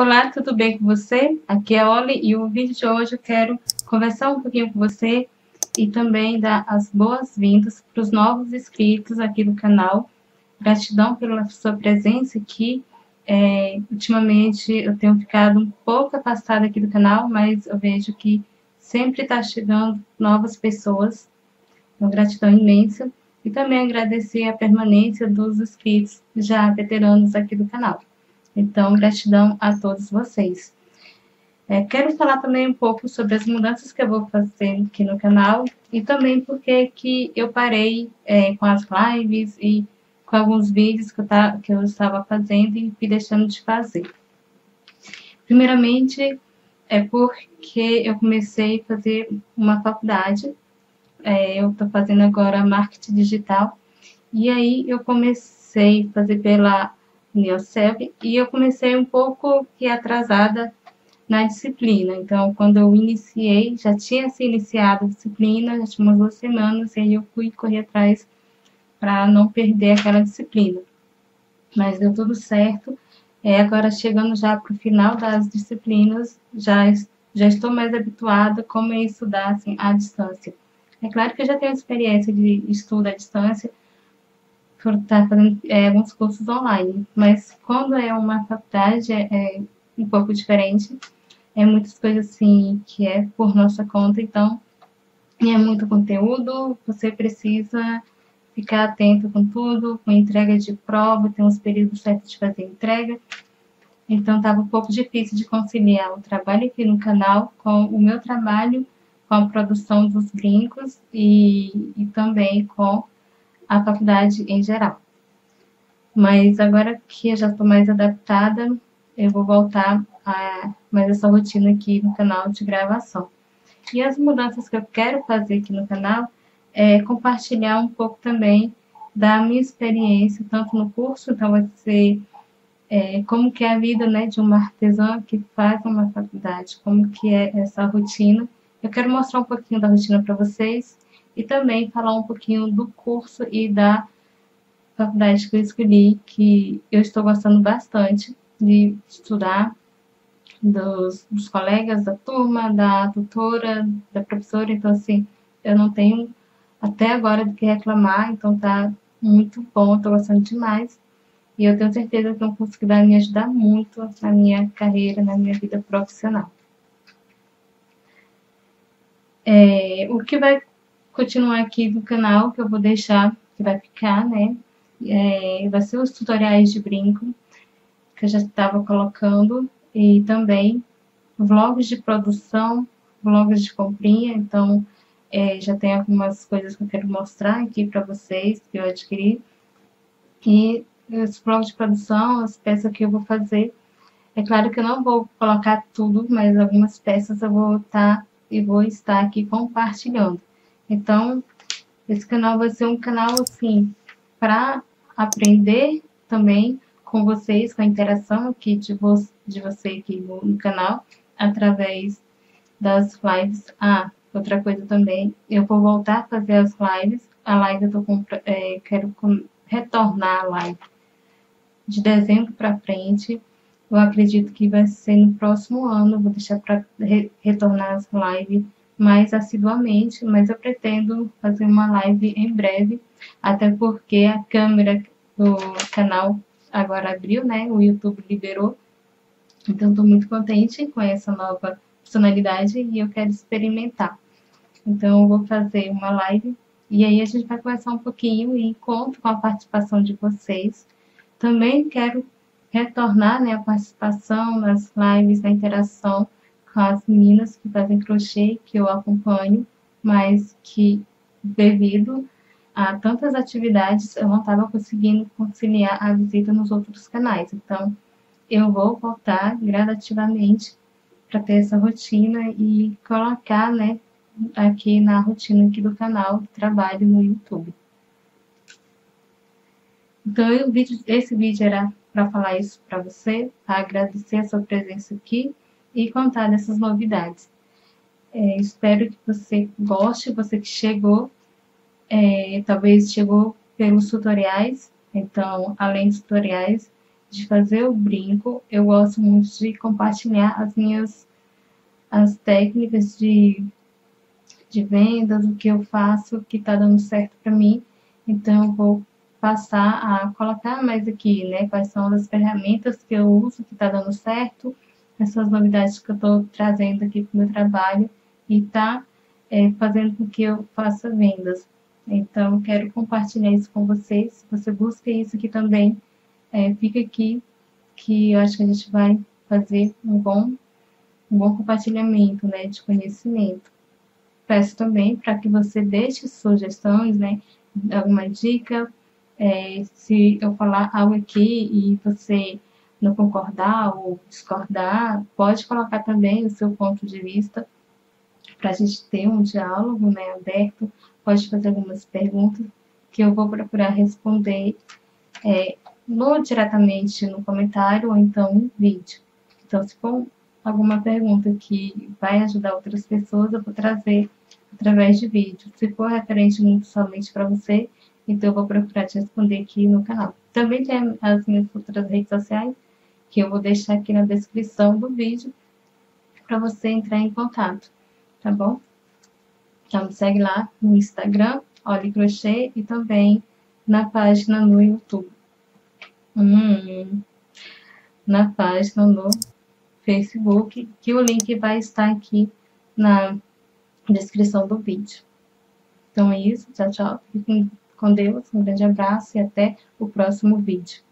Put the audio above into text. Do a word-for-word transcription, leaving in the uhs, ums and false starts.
Olá, tudo bem com você? Aqui é a Oly e o vídeo de hoje eu quero conversar um pouquinho com você e também dar as boas-vindas para os novos inscritos aqui do canal. Gratidão pela sua presença aqui. É, ultimamente eu tenho ficado um pouco afastada aqui do canal, mas eu vejo que sempre está chegando novas pessoas. Uma gratidão imensa. E também agradecer a permanência dos inscritos já veteranos aqui do canal. Então, gratidão a todos vocês. É, quero falar também um pouco sobre as mudanças que eu vou fazer aqui no canal e também porque que eu parei é, com as lives e com alguns vídeos que eu, tá, que eu estava fazendo e fui deixando de fazer. Primeiramente, é porque eu comecei a fazer uma faculdade. É, eu estou fazendo agora marketing digital. E aí, eu comecei a fazer pela Neoceb e eu comecei um pouco que atrasada na disciplina. Então, quando eu iniciei, já tinha se iniciado a disciplina, já tinha umas duas semanas, e aí eu fui correr atrás para não perder aquela disciplina. Mas deu tudo certo. É, agora, chegando já para o final das disciplinas, já, já estou mais habituada como é estudar assim, à distância. É claro que eu já tenho experiência de estudo à distância, por estar fazendo é, alguns cursos online, mas quando é uma faculdade é, é um pouco diferente, é muitas coisas assim que é por nossa conta, então é muito conteúdo, você precisa ficar atento com tudo, com entrega de prova, tem uns períodos certos de fazer entrega, então estava um pouco difícil de conciliar o trabalho aqui no canal com o meu trabalho, com a produção dos brincos e, e também com a faculdade em geral. Mas agora que eu já estou mais adaptada, eu vou voltar a mais essa rotina aqui no canal de gravação. E as mudanças que eu quero fazer aqui no canal é compartilhar um pouco também da minha experiência, tanto no curso, então vai ser é, como que é a vida né, de uma artesã que faz uma faculdade, como que é essa rotina. Eu quero mostrar um pouquinho da rotina para vocês, e também falar um pouquinho do curso e da faculdade que eu escolhi, que eu estou gostando bastante de estudar, dos, dos colegas da turma, da tutora, da professora. Então, assim, eu não tenho até agora do que reclamar, então tá muito bom, eu tô gostando demais. E eu tenho certeza que é um curso que vai me ajudar muito na minha carreira, na minha vida profissional. É, o que vai continuar aqui no canal, que eu vou deixar, que vai ficar, né? É, vai ser os tutoriais de brinco, que eu já estava colocando, e também vlogs de produção, vlogs de comprinha. Então, é, já tem algumas coisas que eu quero mostrar aqui para vocês, que eu adquiri. E os vlogs de produção, as peças que eu vou fazer. É claro que eu não vou colocar tudo, mas algumas peças eu vou estar, e vou estar aqui compartilhando. Então, esse canal vai ser um canal, assim, para aprender também com vocês, com a interação aqui de, vo de você aqui no, no canal, através das lives. Ah, outra coisa também, eu vou voltar a fazer as lives. A live eu tô com, é, quero com, retornar a live de dezembro para frente. Eu acredito que vai ser no próximo ano, eu vou deixar para re retornar as lives mais assiduamente, mas eu pretendo fazer uma live em breve, até porque a câmera do canal agora abriu, né? O YouTube liberou, então estou muito contente com essa nova funcionalidade e eu quero experimentar. Então eu vou fazer uma live e aí a gente vai conversar um pouquinho e conto com a participação de vocês. Também quero retornar né, a participação nas lives, na interação com as meninas que fazem crochê, que eu acompanho, mas que devido a tantas atividades eu não estava conseguindo conciliar a visita nos outros canais. Então, eu vou voltar gradativamente para ter essa rotina e colocar né, aqui na rotina aqui do canal que trabalho no YouTube. Então, eu, esse vídeo era para falar isso para você, para agradecer a sua presença aqui e contar dessas novidades. É, espero que você goste, você que chegou, é, talvez chegou pelos tutoriais, então, além dos tutoriais, de fazer o brinco, eu gosto muito de compartilhar as minhas as técnicas de, de vendas, o que eu faço, que tá dando certo para mim. Então, eu vou passar a colocar mais aqui, né? Quais são as ferramentas que eu uso, que tá dando certo, essas novidades que eu tô trazendo aqui pro meu trabalho e tá é, fazendo com que eu faça vendas. Então, quero compartilhar isso com vocês. Se você busca isso aqui também, é, fica aqui, que eu acho que a gente vai fazer um bom, um bom compartilhamento, né, de conhecimento. Peço também para que você deixe sugestões, né, alguma dica. É, se eu falar algo aqui e você não concordar ou discordar, pode colocar também o seu ponto de vista para a gente ter um diálogo, né, aberto. Pode fazer algumas perguntas que eu vou procurar responder é, no, diretamente no comentário ou então no vídeo. Então, se for alguma pergunta que vai ajudar outras pessoas, eu vou trazer através de vídeo. Se for referente muito somente para você, então eu vou procurar te responder aqui no canal. Também tem as minhas outras redes sociais, que eu vou deixar aqui na descrição do vídeo, para você entrar em contato, tá bom? Então me segue lá no Instagram, Oly Crochê, e também na página no YouTube. Hum, na página no Facebook, que o link vai estar aqui na descrição do vídeo. Então é isso, tchau, tchau. Fiquem com Deus, um grande abraço e até o próximo vídeo.